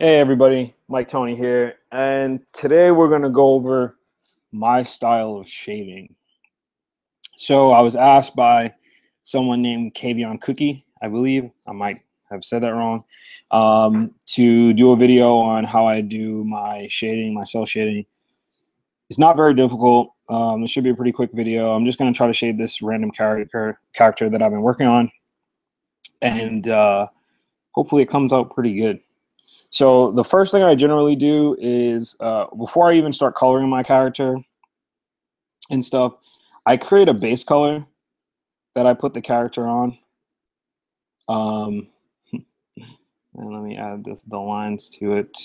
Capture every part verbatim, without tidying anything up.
Hey everybody, Mike Toney here, and today we're going to go over my style of shaving. So I was asked by someone named Kavion Cookie, I believe, I might have said that wrong, um, to do a video on how I do my shading, my cell shading. It's not very difficult. Um, this should be a pretty quick video. I'm just going to try to shade this random character, character that I've been working on, and uh, hopefully it comes out pretty good. So the first thing I generally do is, uh, before I even start coloring my character and stuff, I create a base color that I put the character on. Um, and let me add this, the lines to it.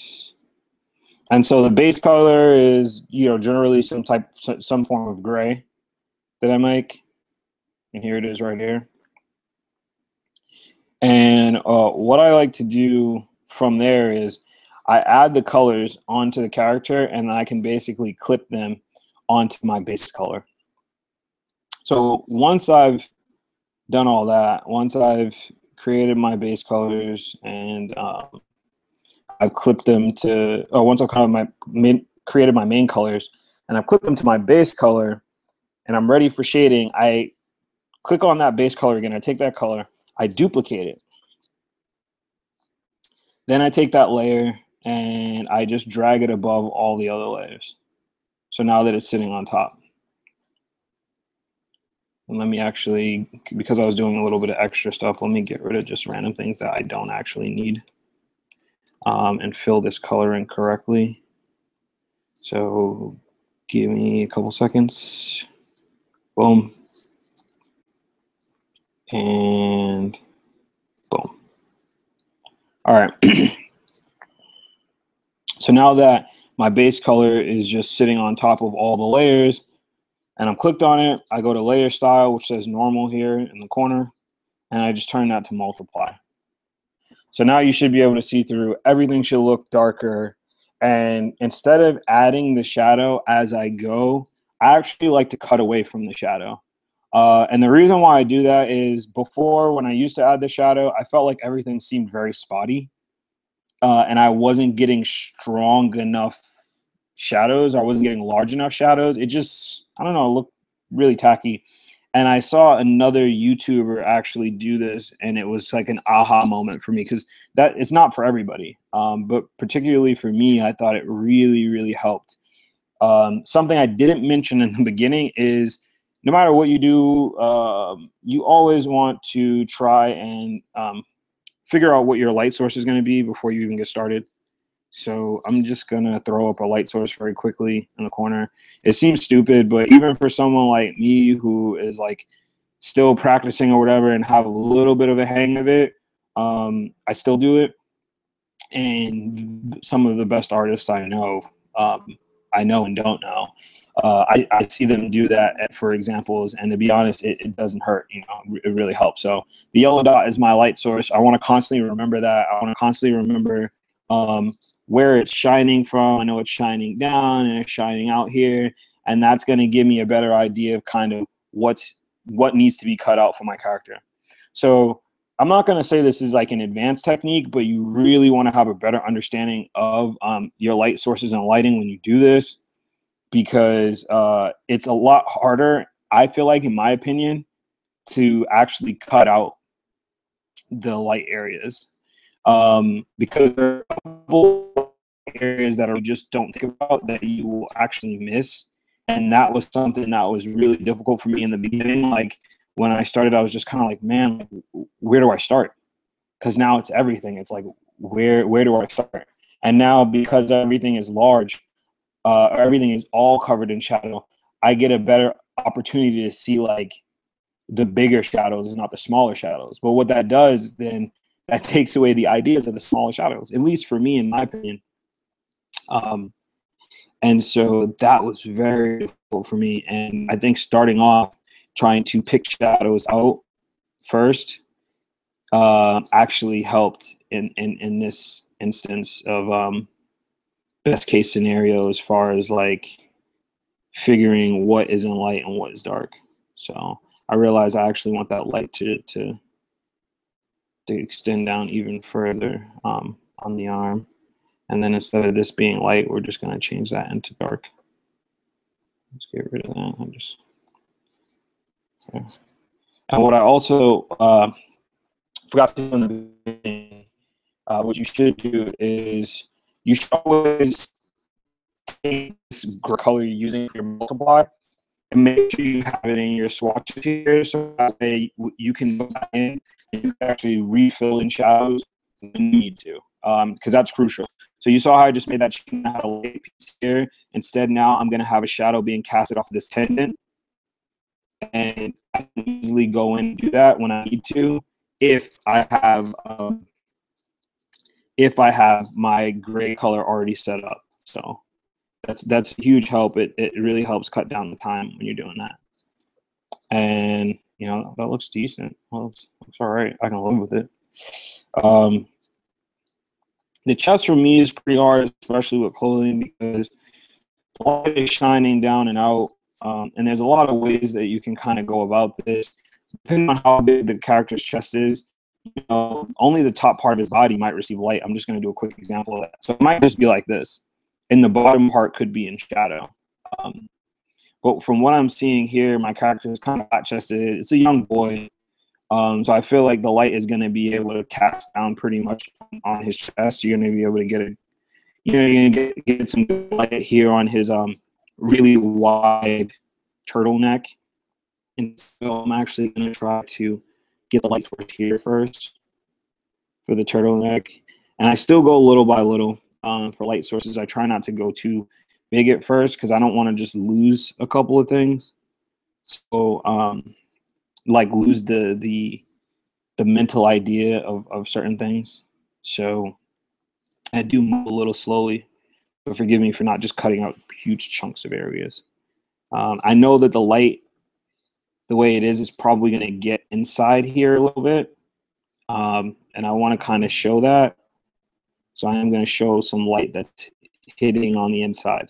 And so the base color is, you know, generally some type, some form of gray that I make. And here it is right here. And uh, what I like to do from there is I add the colors onto the character, and I can basically clip them onto my base color. So once I've done all that, once I've created my base colors and um, I've clipped them to, oh, once I've kind of my main, created my main colors and I've clipped them to my base color and I'm ready for shading, I click on that base color again. I take that color, I duplicate it. Then I take that layer and I just drag it above all the other layers. So now that it's sitting on top. And let me actually, because I was doing a little bit of extra stuff, let me get rid of just random things that I don't actually need um, and fill this color in correctly. So give me a couple seconds. Boom. And boom. All right, so now that my base color is just sitting on top of all the layers and I'm clicked on it, I go to layer style, which says normal here in the corner, and I just turn that to multiply. So now you should be able to see through, everything should look darker. And instead of adding the shadow as I go, I actually like to cut away from the shadow. Uh, and the reason why I do that is before, when I used to add the shadow, I felt like everything seemed very spotty uh, and I wasn't getting strong enough shadows. I wasn't getting large enough shadows. It just, I don't know, looked really tacky. And I saw another YouTuber actually do this, and it was like an aha moment for me, because that it's not for everybody. Um, but particularly for me, I thought it really, really helped. Um, something I didn't mention in the beginning is, no matter what you do, um, you always want to try and um, figure out what your light source is going to be before you even get started. So I'm just going to throw up a light source very quickly in the corner. It seems stupid, but even for someone like me who is like still practicing or whatever and have a little bit of a hang of it, um, I still do it. And some of the best artists I know, um, I know and don't know. Uh, I, I see them do that at, for examples, and to be honest, it, it doesn't hurt. You know, it really helps. So the yellow dot is my light source. I want to constantly remember that. I want to constantly remember um, where it's shining from. I know it's shining down and it's shining out here, and that's going to give me a better idea of kind of what's, what needs to be cut out for my character. So I'm not going to say this is like an advanced technique, but you really want to have a better understanding of um, your light sources and lighting when you do this, because uh, it's a lot harder, I feel like, in my opinion, to actually cut out the light areas, um, because there are a couple areas that I just don't think about that you will actually miss. And that was something that was really difficult for me in the beginning. Like, when I started, I was just kind of like, man, where do I start? Because now it's everything. It's like, where where do I start? And now, because everything is large, uh, everything is all covered in shadow, I get a better opportunity to see like the bigger shadows and not the smaller shadows. But what that does then, that takes away the ideas of the smaller shadows, at least for me, in my opinion. Um, and so that was very difficult for me. And I think starting off, trying to pick shadows out first uh, actually helped in, in, in this instance of um, best case scenario, as far as like figuring what is in light and what is dark. So I realized I actually want that light to, to, to extend down even further um, on the arm. And then instead of this being light, we're just going to change that into dark. Let's get rid of that. I'm just, okay. And what I also uh, forgot to do in the beginning, uh, what you should do is you should always take this color you're using for your multiply and make sure you have it in your swatches here so that way you can put that in and you can actually refill in shadows when you need to, um, because that's crucial. So you saw how I just made that change. I had a light piece here. Instead, now I'm going to have a shadow being casted off of this tendon. And I can easily go in and do that when I need to if I have um, if I have my gray color already set up. So that's that's a huge help. It it really helps cut down the time when you're doing that. And you know that looks decent. Well, it's, it's all right. I can live with it. Um, the chest for me is pretty hard, especially with clothing, because the light is shining down and out. Um, and there's a lot of ways that you can kind of go about this. Depending on how big the character's chest is, you know, only the top part of his body might receive light. I'm just going to do a quick example of that. So it might just be like this, and the bottom part could be in shadow. Um, but from what I'm seeing here, my character is kind of hot-chested. It's a young boy, um, so I feel like the light is going to be able to cast down pretty much on his chest. You're going to be able to get a, you know, you're going to get, get some good light here on his um. really wide turtleneck. And so I'm actually going to try to get the light source here first for the turtleneck. And I still go little by little um, for light sources. I try not to go too big at first because I don't want to just lose a couple of things. So um, like lose the the the mental idea of, of certain things. So I do move a little slowly. So forgive me for not just cutting out huge chunks of areas. Um, I know that the light, the way it is, is probably going to get inside here a little bit. Um, and I want to kind of show that. So I am going to show some light that's hitting on the inside,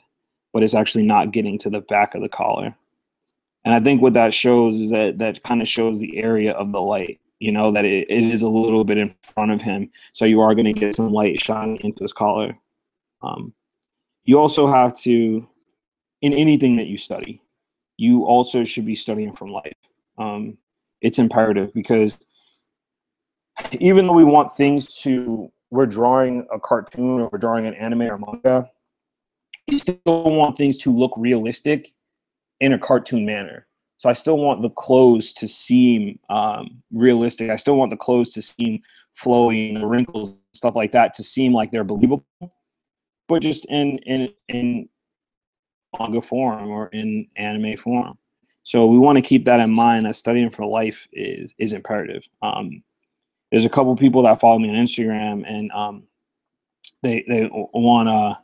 but it's actually not getting to the back of the collar. And I think what that shows is that that kind of shows the area of the light, you know, that it, it is a little bit in front of him. So you are going to get some light shining into his collar. Um, You also have to, in anything that you study, you also should be studying from light. Um, it's imperative because even though we want things to, we're drawing a cartoon or we're drawing an anime or manga, we still want things to look realistic in a cartoon manner. So I still want the clothes to seem um, realistic. I still want the clothes to seem flowing, the wrinkles, stuff like that, to seem like they're believable. But just in in in manga form or in anime form, so we want to keep that in mind. That studying for life is is imperative. Um, there's a couple people that follow me on Instagram, and um, they they want uh,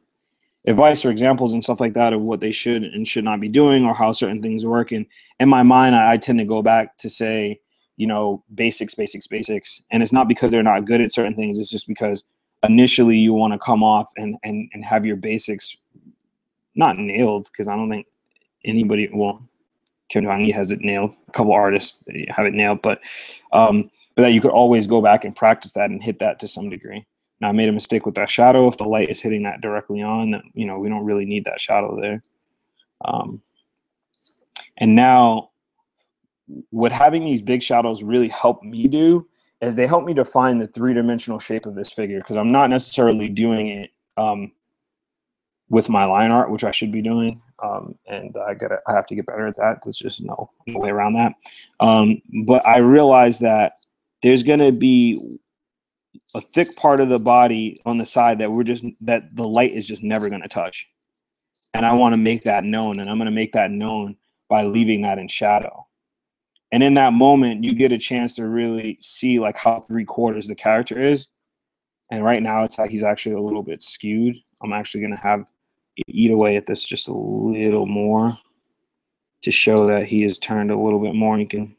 advice or examples and stuff like that of what they should and should not be doing or how certain things work. And in my mind, I, I tend to go back to say, you know, basics, basics, basics. And it's not because they're not good at certain things. It's just because initially you want to come off and, and, and have your basics not nailed, because I don't think anybody, well, Kim Jong-un has it nailed. A couple artists have it nailed, but um, but that you could always go back and practice that and hit that to some degree. Now, I made a mistake with that shadow. If the light is hitting that directly on, that, you know, we don't really need that shadow there. Um, and now what having these big shadows really helped me do is they help me define the three-dimensional shape of this figure, because I'm not necessarily doing it um, with my line art, which I should be doing, um, and I gotta, I have to get better at that. There's just no, no way around that. Um, but I realize that there's going to be a thick part of the body on the side that we're just that the light is just never going to touch, and I want to make that known, and I'm going to make that known by leaving that in shadow. And in that moment, you get a chance to really see like how three quarters the character is. And right now, it's like he's actually a little bit skewed. I'm actually going to have eat away at this just a little more to show that he is turned a little bit more. You can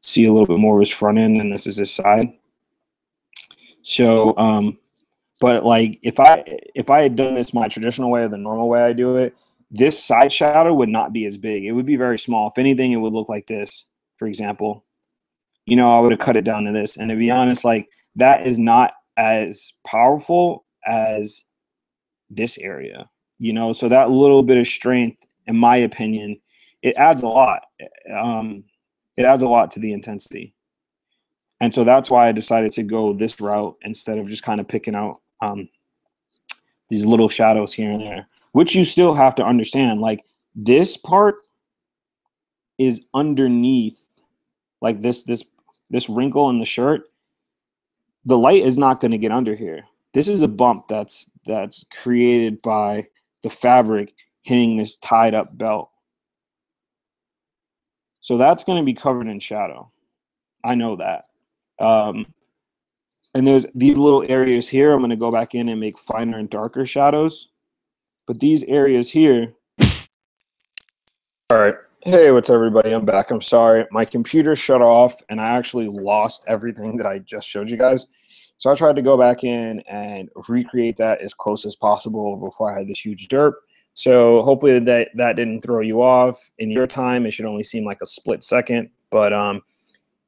see a little bit more of his front end, and this is his side. So, um, but like if I if I had done this my traditional way or the normal way I do it, this side shadow would not be as big. It would be very small. If anything, it would look like this. For example, you know, I would have cut it down to this. And to be honest, like that is not as powerful as this area, you know, so that little bit of strength, in my opinion, it adds a lot. Um, it adds a lot to the intensity. And so that's why I decided to go this route instead of just kind of picking out um, these little shadows here and there, which you still have to understand. Like this part is underneath, like this, this, this wrinkle in the shirt. The light is not going to get under here. This is a bump that's that's created by the fabric hitting this tied up belt. So that's going to be covered in shadow. I know that. Um, and there's these little areas here. I'm going to go back in and make finer and darker shadows. But these areas here. All right. Hey, what's up, everybody? I'm back. I'm sorry. My computer shut off and I actually lost everything that I just showed you guys. So I tried to go back in and recreate that as close as possible before I had this huge derp. So hopefully that, that didn't throw you off. In your time, it should only seem like a split second. But um,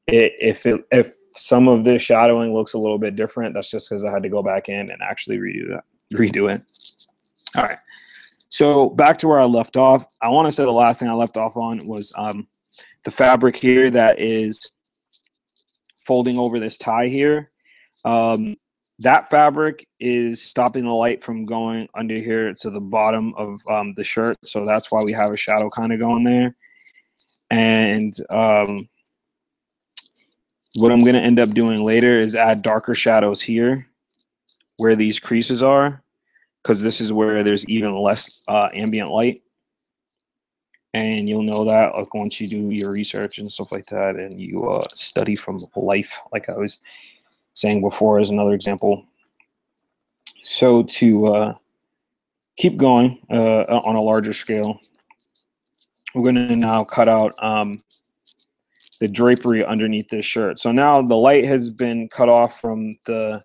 it, if, it, if some of this shadowing looks a little bit different, that's just because I had to go back in and actually redo that, redo it. All right. So back to where I left off. I want to say the last thing I left off on was um, the fabric here that is folding over this tie here. Um, that fabric is stopping the light from going under here to the bottom of um, the shirt. So that's why we have a shadow kind of going there. And um, what I'm going to end up doing later is add darker shadows here where these creases are, because this is where there's even less uh, ambient light. And you'll know that like once you do your research and stuff like that and you uh, study from life, like I was saying before is another example. So to uh, keep going uh, on a larger scale, we're going to now cut out um, the drapery underneath this shirt. So now the light has been cut off from the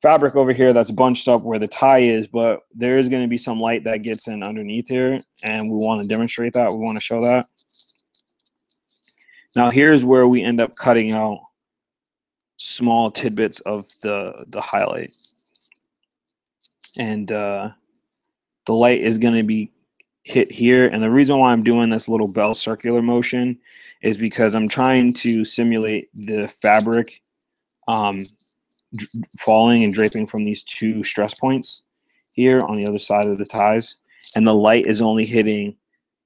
fabric over here that's bunched up where the tie is, but there is going to be some light that gets in underneath here, and we want to demonstrate that. We want to show that. Now here's where we end up cutting out small tidbits of the the highlight, and uh the light is going to be hit here. And the reason why I'm doing this little bell circular motion is because I'm trying to simulate the fabric um falling and draping from these two stress points here on the other side of the ties, and the light is only hitting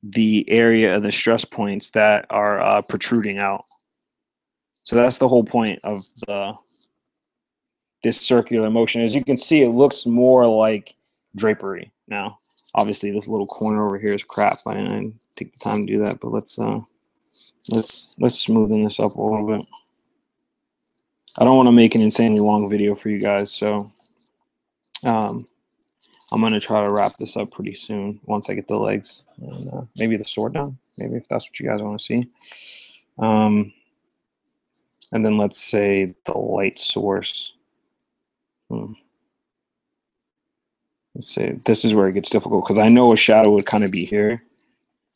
the area of the stress points that are uh, protruding out. So that's the whole point of the this circular motion. As you can see, it looks more like drapery now. Obviously, this little corner over here is crap. I didn't take the time to do that, but let's uh, let's let's smoothen this up a little bit. I don't want to make an insanely long video for you guys, so um, I'm gonna try to wrap this up pretty soon once I get the legs and uh, maybe the sword down. Maybe if that's what you guys want to see. Um, And then let's say the light source. Hmm. Let's say this is where it gets difficult because I know a shadow would kind of be here.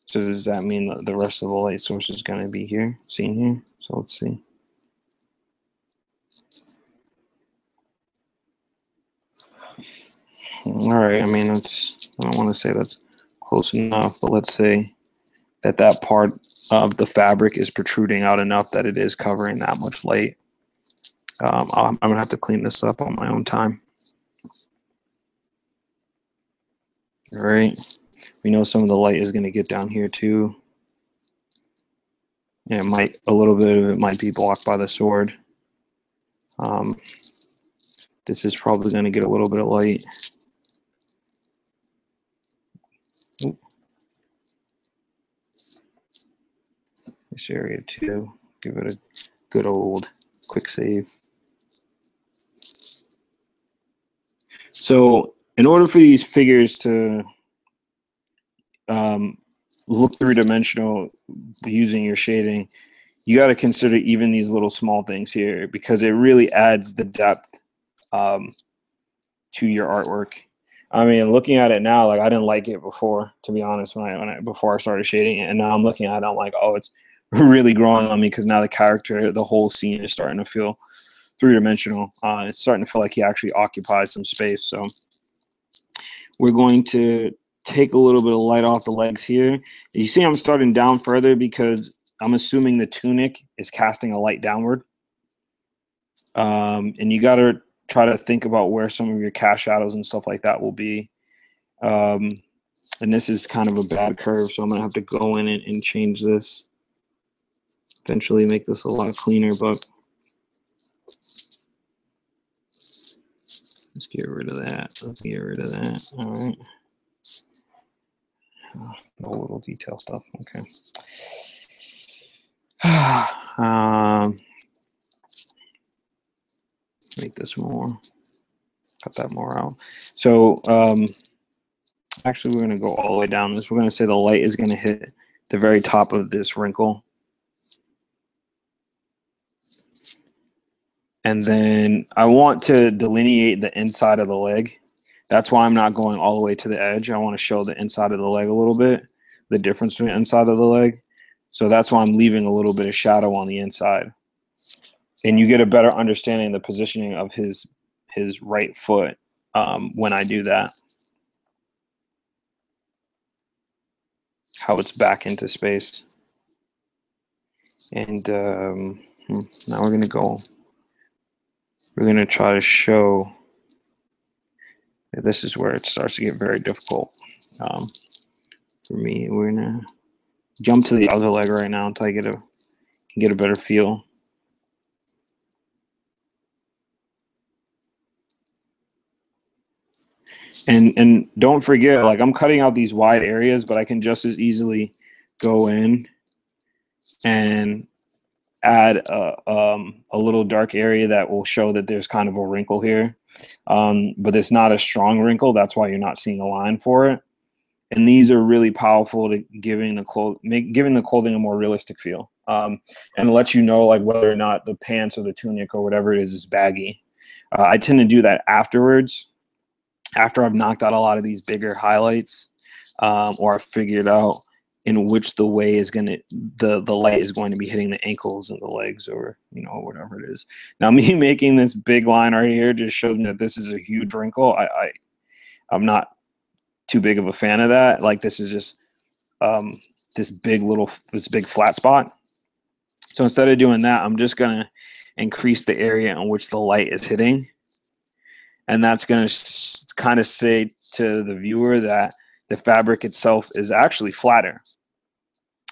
So does that mean that the rest of the light source is going to be here, seen here? So let's see. All right. I mean, it's, I don't want to say that's close enough, but let's say that that part of the fabric is protruding out enough that it is covering that much light. Um, I'm, I'm gonna have to clean this up on my own time. All right, we know some of the light is gonna get down here too. And it might, a little bit of it might be blocked by the sword. Um, this is probably gonna get a little bit of light. Oop. This area too. Give it a good old quick save. So in order for these figures to um, look three-dimensional using your shading, you got to consider even these little small things here because it really adds the depth um, to your artwork. I mean, looking at it now, like I didn't like it before, to be honest, when I, when I before I started shading it, and now I'm looking at it, I'm like, oh, it's really growing on me because now the character, the whole scene is starting to feel three-dimensional. Uh, it's starting to feel like he actually occupies some space. So we're going to take a little bit of light off the legs here. You see I'm starting down further because I'm assuming the tunic is casting a light downward. Um, and you got to try to think about where some of your cast shadows and stuff like that will be. Um, and this is kind of a bad curve, so I'm going to have to go in and, and change this. Eventually make this a lot cleaner, but let's get rid of that. Let's get rid of that. All right. Oh, no little detail stuff. Okay. um, make this more, cut that more out. So um, actually we're going to go all the way down this. We're going to say the light is going to hit the very top of this wrinkle. And then I want to delineate the inside of the leg. That's why I'm not going all the way to the edge. I want to show the inside of the leg a little bit, the difference between the inside of the leg. So that's why I'm leaving a little bit of shadow on the inside. And you get a better understanding of the positioning of his, his right foot um, when I do that. How it's back into space. And um, now we're going to go. We're going to try to show that this is where it starts to get very difficult um, for me. We're going to jump to the other leg right now until I get a, can get a better feel. And, and don't forget, like I'm cutting out these wide areas, but I can just as easily go in and add a, um, a little dark area that will show that there's kind of a wrinkle here. Um, but it's not a strong wrinkle. That's why you're not seeing a line for it. And these are really powerful to giving the clo- make, giving the clothing a more realistic feel, um, and let you know like whether or not the pants or the tunic or whatever it is is baggy. Uh, I tend to do that afterwards, after I've knocked out a lot of these bigger highlights, um, or I figured out in which the way is going to the the light is going to be hitting the ankles and the legs, or you know whatever it is. Now me making this big line right here just showed me that this is a huge wrinkle. I, I I'm not too big of a fan of that. Like this is just um, this big little, this big flat spot. So instead of doing that, I'm just going to increase the area in which the light is hitting. And that's going to kind of say to the viewer that the fabric itself is actually flatter.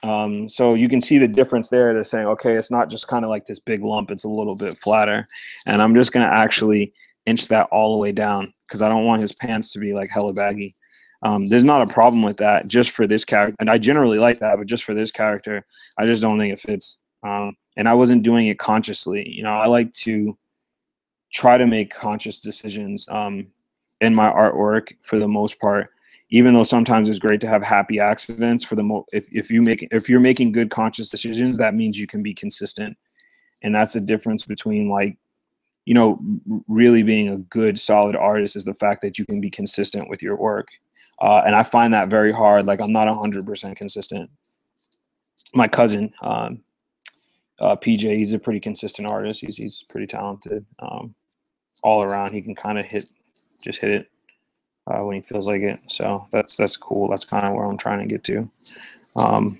Um, so you can see the difference there. They're saying, okay, it's not just kind of like this big lump. It's a little bit flatter. And I'm just going to actually inch that all the way down because I don't want his pants to be like hella baggy. Um, there's not a problem with that just for this character. And I generally like that, but just for this character, I just don't think it fits. Um, and I wasn't doing it consciously. You know, I like to try to make conscious decisions um, in my artwork for the most part, even though sometimes it's great to have happy accidents. For the mo if, if, you make, if you're making good conscious decisions, that means you can be consistent. And that's the difference between like, you know, really being a good, solid artist is the fact that you can be consistent with your work. Uh, and I find that very hard. Like I'm not one hundred percent consistent. My cousin, um, uh, P J, he's a pretty consistent artist. He's, he's pretty talented um, all around. He can kind of hit, just hit it uh, when he feels like it. So that's, that's cool. That's kind of where I'm trying to get to. Um,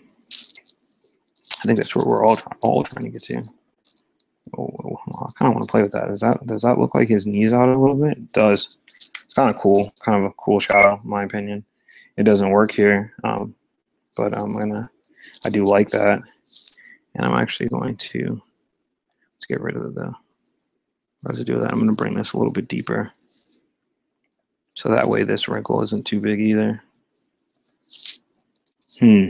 I think that's where we're all, try all trying to get to. Oh, I kind of want to play with that. Does that, does that look like his knees out a little bit? It does. Kind of cool, kind of a cool shadow, in my opinion. It doesn't work here, um, but I'm gonna, I do like that, and I'm actually going to let's get rid of the residue of that. I'm gonna bring this a little bit deeper, so that way this wrinkle isn't too big either. Hmm.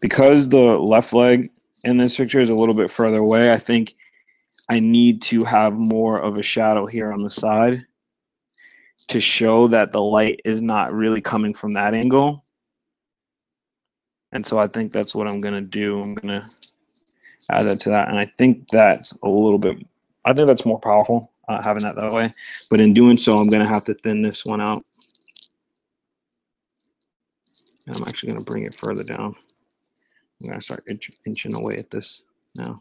Because the left leg in this picture is a little bit further away, I think I need to have more of a shadow here on the side to show that the light is not really coming from that angle. And so I think that's what I'm going to do. I'm going to add that to that. And I think that's a little bit, I think that's more powerful uh, having that that way. But in doing so, I'm going to have to thin this one out. And I'm actually going to bring it further down. I'm going to start inch, inching away at this now.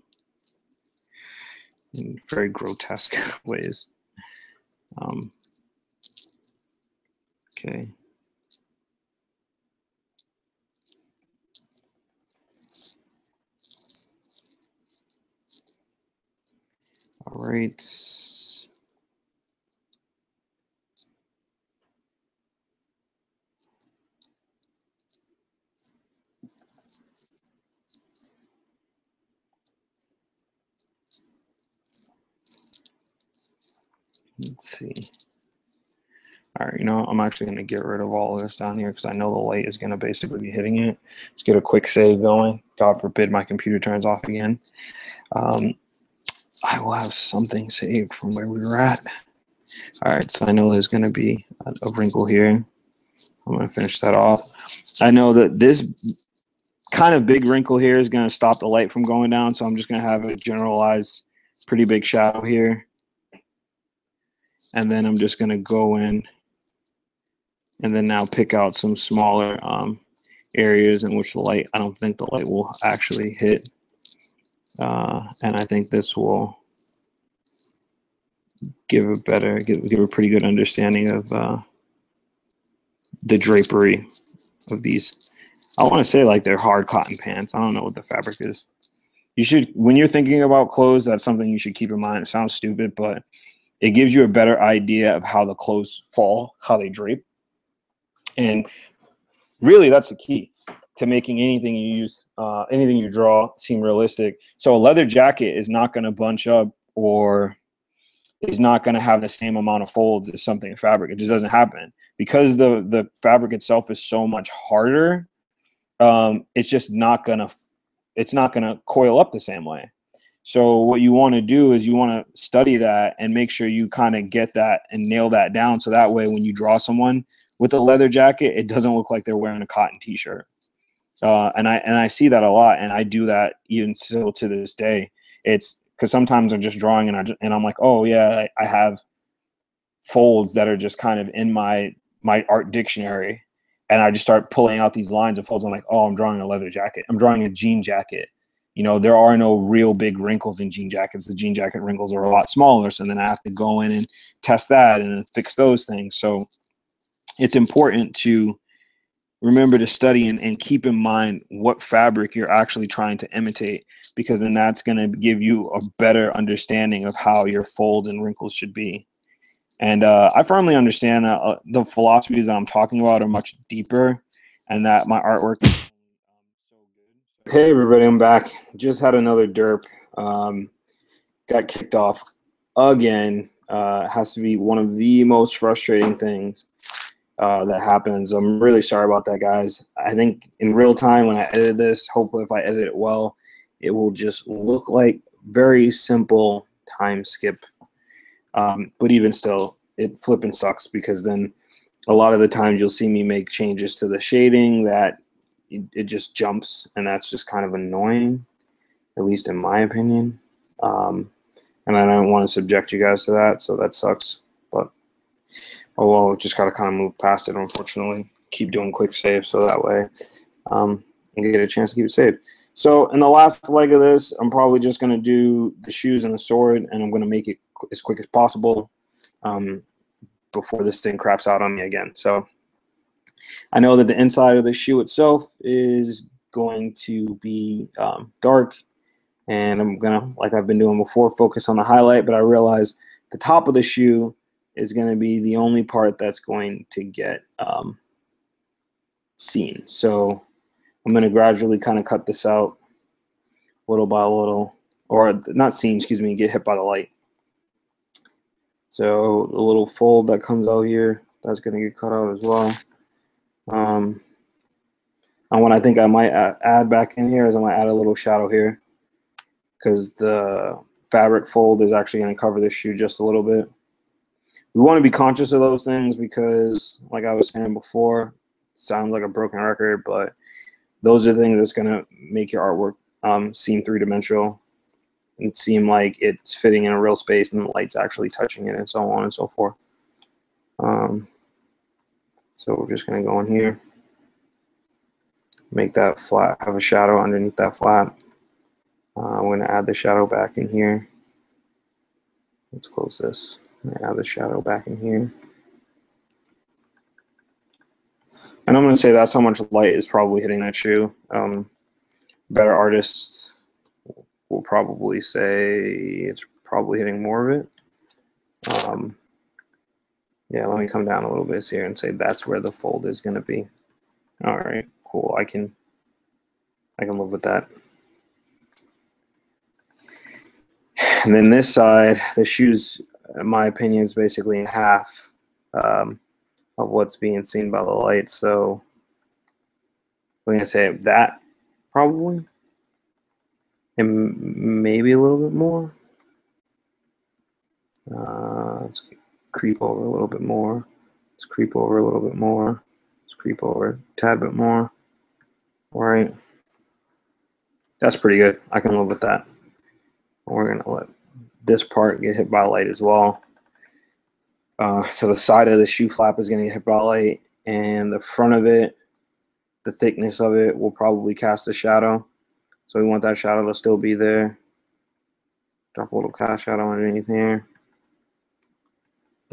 in very grotesque ways. Um, okay. All right. Let's see. All right, you know, I'm actually going to get rid of all of this down here because I know the light is going to basically be hitting it. Let's get a quick save going. God forbid my computer turns off again. Um, I will have something saved from where we were at. All right, so I know there's going to be a wrinkle here. I'm going to finish that off. I know that this kind of big wrinkle here is going to stop the light from going down, so I'm just going to have a generalized pretty big shadow here. And then I'm just going to go in and then now pick out some smaller um, areas in which the light, I don't think the light will actually hit. Uh, and I think this will give a better, give, give a pretty good understanding of uh, the drapery of these. I want to say like they're hard cotton pants. I don't know what the fabric is. You should, when you're thinking about clothes, that's something you should keep in mind. It sounds stupid, but it gives you a better idea of how the clothes fall, how they drape. And really that's the key to making anything you use, uh, anything you draw seem realistic. So a leather jacket is not going to bunch up or is not going to have the same amount of folds as something in fabric. It just doesn't happen because the, the fabric itself is so much harder. Um, it's just not going to, it's not going to coil up the same way. So what you want to do is you want to study that and make sure you kind of get that and nail that down. So that way, when you draw someone with a leather jacket, it doesn't look like they're wearing a cotton t-shirt. Uh, and I, and I see that a lot, and I do that even still to this day. It's because sometimes I'm just drawing and I just, and I'm like, oh yeah, I, I have folds that are just kind of in my, my art dictionary. And I just start pulling out these lines of folds. I'm like, oh, I'm drawing a leather jacket. I'm drawing a jean jacket. You know, there are no real big wrinkles in jean jackets. The jean jacket wrinkles are a lot smaller. So then I have to go in and test that and fix those things. So it's important to remember to study and, and keep in mind what fabric you're actually trying to imitate, because then that's going to give you a better understanding of how your folds and wrinkles should be. And uh, I firmly understand that uh, the philosophies that I'm talking about are much deeper and that my artwork. Hey everybody, I'm back. Just had another derp. Um, got kicked off again. Uh, has to be one of the most frustrating things uh, that happens. I'm really sorry about that, guys. I think in real time when I edit this, hopefully if I edit it well, it will just look like very simple time skip. Um, but even still, it flipping sucks because then a lot of the times you'll see me make changes to the shading that it just jumps, and that's just kind of annoying, at least in my opinion. Um, and I don't want to subject you guys to that, so that sucks. But, oh well, just got to kind of move past it, unfortunately. Keep doing quick saves so that way um, I get a chance to keep it saved. So in the last leg of this, I'm probably just going to do the shoes and the sword, and I'm going to make it as quick as possible um, before this thing craps out on me again. So I know that the inside of the shoe itself is going to be um, dark, and I'm going to, like I've been doing before, focus on the highlight, but I realize the top of the shoe is going to be the only part that's going to get um, seen. So I'm going to gradually kind of cut this out little by little, or not seen, excuse me, get hit by the light. So the little fold that comes out here, that's going to get cut out as well. Um, and what I think I might add back in here is I might add a little shadow here because the fabric fold is actually going to cover this shoe just a little bit. We want to be conscious of those things because, like I was saying before, sounds like a broken record, but those are things that's going to make your artwork um, seem three-dimensional and seem like it's fitting in a real space and the light's actually touching it and so on and so forth. Um, So we're just going to go in here, make that flat, have a shadow underneath that flat. Uh, I'm going to add the shadow back in here. Let's close this. Now the shadow back in here. And I'm going to say that's how much light is probably hitting that shoe. Um, better artists will probably say it's probably hitting more of it. Um, yeah, let me come down a little bit here and say that's where the fold is going to be. All right, cool. I can, I can live with that. And then this side, the shoes, in my opinion, is basically in half um, of what's being seen by the light. So we're going to say that probably, and maybe a little bit more. Uh, let's creep over a little bit more. Let's creep over a little bit more. Let's creep over a tad bit more. All right. That's pretty good. I can live with that. We're going to let this part get hit by light as well. Uh, so the side of the shoe flap is going to get hit by light, and the front of it, the thickness of it, will probably cast a shadow. So we want that shadow to still be there. Drop a little cast shadow underneath here.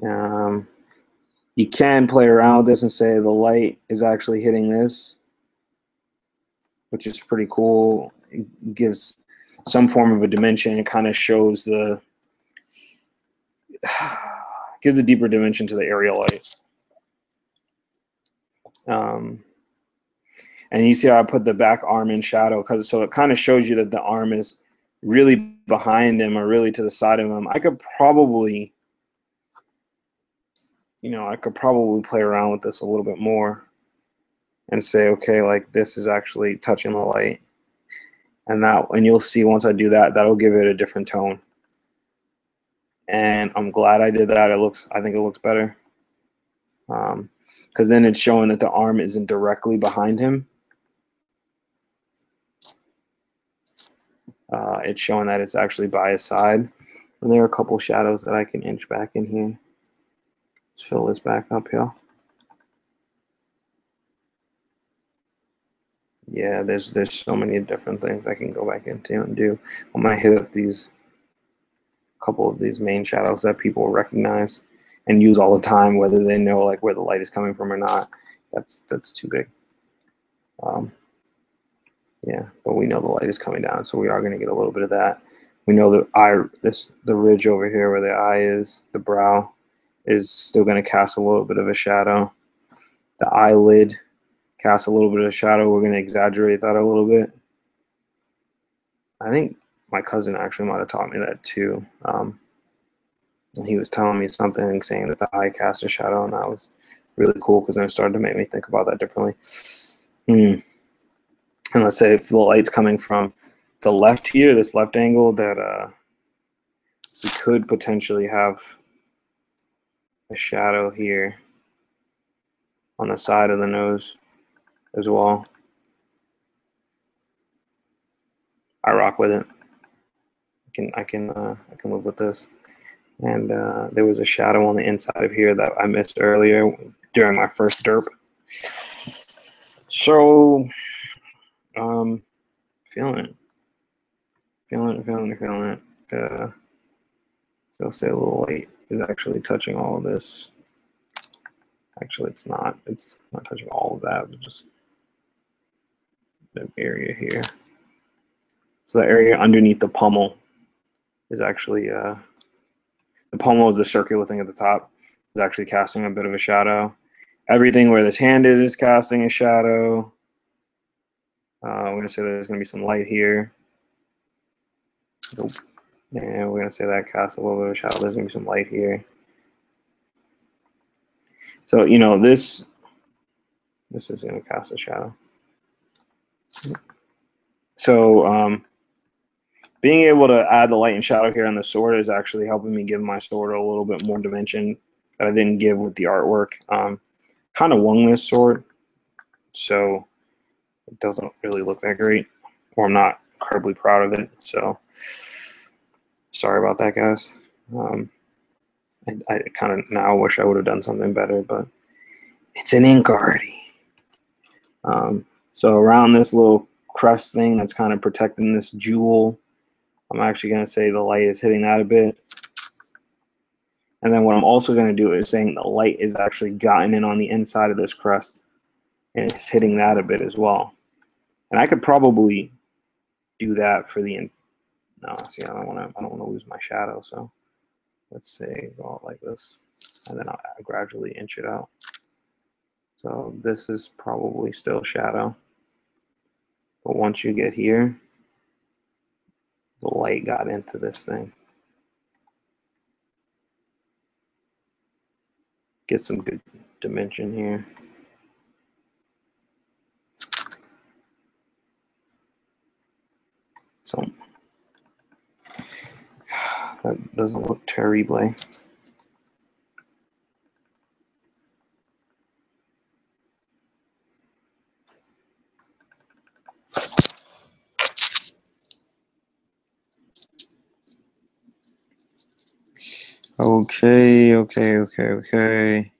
Um, you can play around with this and say the light is actually hitting this, which is pretty cool. It gives some form of a dimension. It kind of shows the, gives a deeper dimension to the area light. Um, and you see how I put the back arm in shadow, because so it kind of shows you that the arm is really behind him or really to the side of him. I could probably, you know, I could probably play around with this a little bit more and say, okay, like this is actually touching the light. And that, and you'll see once I do that, that'll give it a different tone. And I'm glad I did that. It looks, I think it looks better. Um, because then it's showing that the arm isn't directly behind him. Uh, it's showing that it's actually by his side. And there are a couple shadows that I can inch back in here. Let's fill this back up here. Yeah, there's there's so many different things I can go back into and do. I'm gonna hit up these couple of these main shadows that people recognize and use all the time, whether they know like where the light is coming from or not. That's that's too big. Um, yeah, but we know the light is coming down, so we are gonna get a little bit of that. We know the eye, this the ridge over here where the eye is, the brow is still gonna cast a little bit of a shadow. The eyelid cast a little bit of shadow. We're going to exaggerate that a little bit. I think my cousin actually might have taught me that too. Um, and he was telling me something saying that the eye cast a shadow, and that was really cool because then it started to make me think about that differently. Mm. And let's say if the light's coming from the left here, this left angle, that uh, we could potentially have a shadow here on the side of the nose as well. I rock with it. I can I can uh, I can live with this. And uh, there was a shadow on the inside of here that I missed earlier during my first derp. So, um, feeling it, feeling it, feeling it, feeling it. Uh, they'll say a little light is actually touching all of this. Actually, it's not. It's not touching all of that. But just the area here. So the area underneath the pommel is actually, uh, the pommel is the circular thing at the top, is actually casting a bit of a shadow. Everything where this hand is is casting a shadow. Uh, we're going to say there's going to be some light here. Nope. And we're going to say that casts a little bit of a shadow. There's going to be some light here. So, you know, this, this is going to cast a shadow. So um, being able to add the light and shadow here on the sword is actually helping me give my sword a little bit more dimension that I didn't give with the artwork. Um, kind of wung this sword, so it doesn't really look that great, or I'm not incredibly proud of it. So sorry about that, guys. Um, I, I kind of now wish I would have done something better, but it's an ink already. Um, So around this little crest thing that's kind of protecting this jewel, I'm actually going to say the light is hitting that a bit. And then what I'm also going to do is saying the light is actually gotten in on the inside of this crust, and it's hitting that a bit as well. And I could probably do that for the, in no, see, I don't want to, I don't want to lose my shadow. So let's say go out like this, and then I'll gradually inch it out. So this is probably still shadow, but once you get here, the light got into this thing. Get some good dimension here. So that doesn't look terrible. Okay, okay, okay, okay.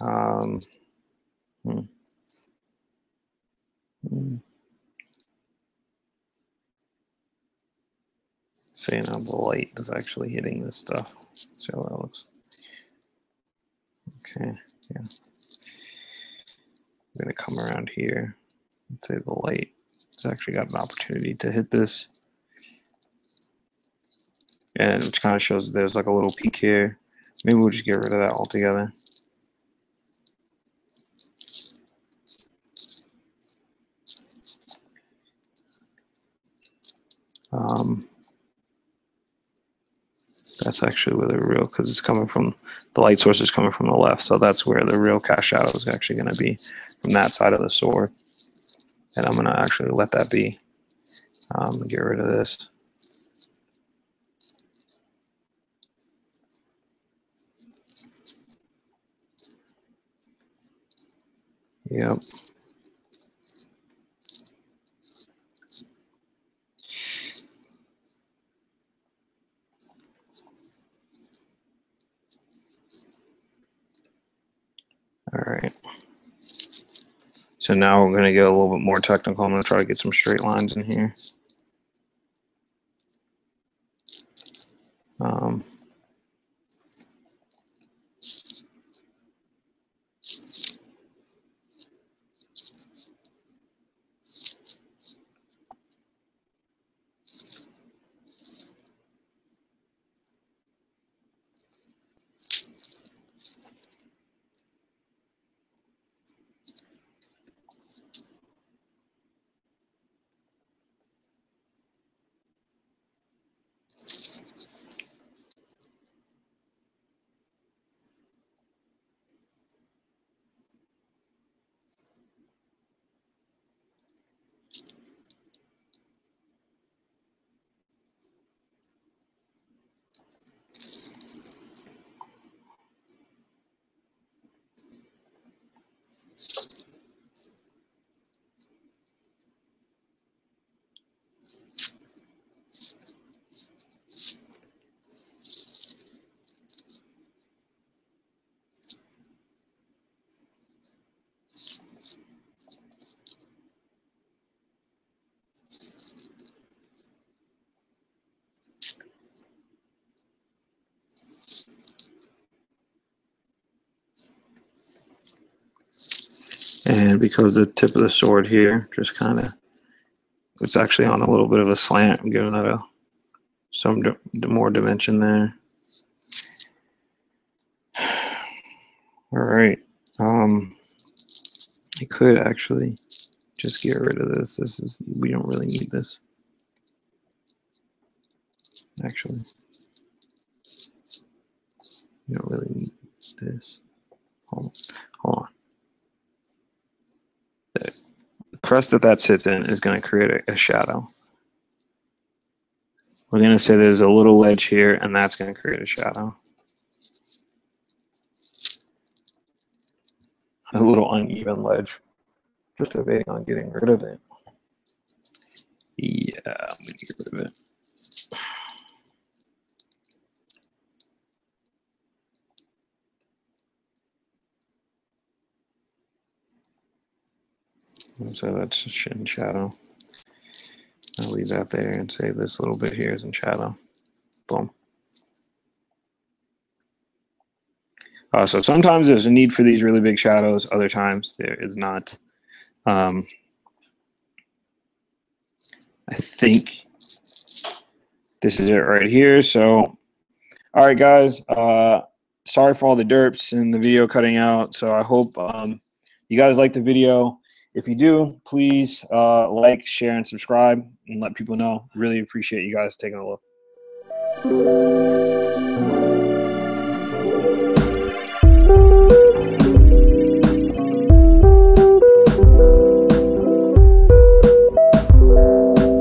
Um, hmm. Hmm. Seeing how the light is actually hitting this stuff. See how that looks. Okay, yeah. I'm gonna come around here and say the light has actually got an opportunity to hit this. And which kind of shows there's like a little peak here. Maybe we'll just get rid of that altogether. Um, that's actually where the real, because it's coming from, the light source is coming from the left. So that's where the real cast shadow is actually going to be, from that side of the sword. And I'm going to actually let that be. Um, get rid of this. Yep. All right. So now we're going to get a little bit more technical. I'm going to try to get some straight lines in here. Um, And because the tip of the sword here just kind of, it's actually on a little bit of a slant. I'm giving that a, some di more dimension there. All right. Um, I could actually just get rid of this. This is, we don't really need this. Actually, we don't really need this. Hold on. Hold on. The crust that that sits in is going to create a, a shadow. We're going to say there's a little ledge here, and that's going to create a shadow. A little uneven ledge. Just evading on getting rid of it. Yeah, I'm going to get rid of it. So that's in shadow. I'll leave that there and say this little bit here is in shadow. Boom. Uh, so sometimes there's a need for these really big shadows. Other times there is not. Um, I think this is it right here. So, all right, guys. Uh, sorry for all the derps and the video cutting out. So I hope um, you guys like the video. If you do, please uh, like, share, and subscribe, and let people know. Really appreciate you guys taking a look.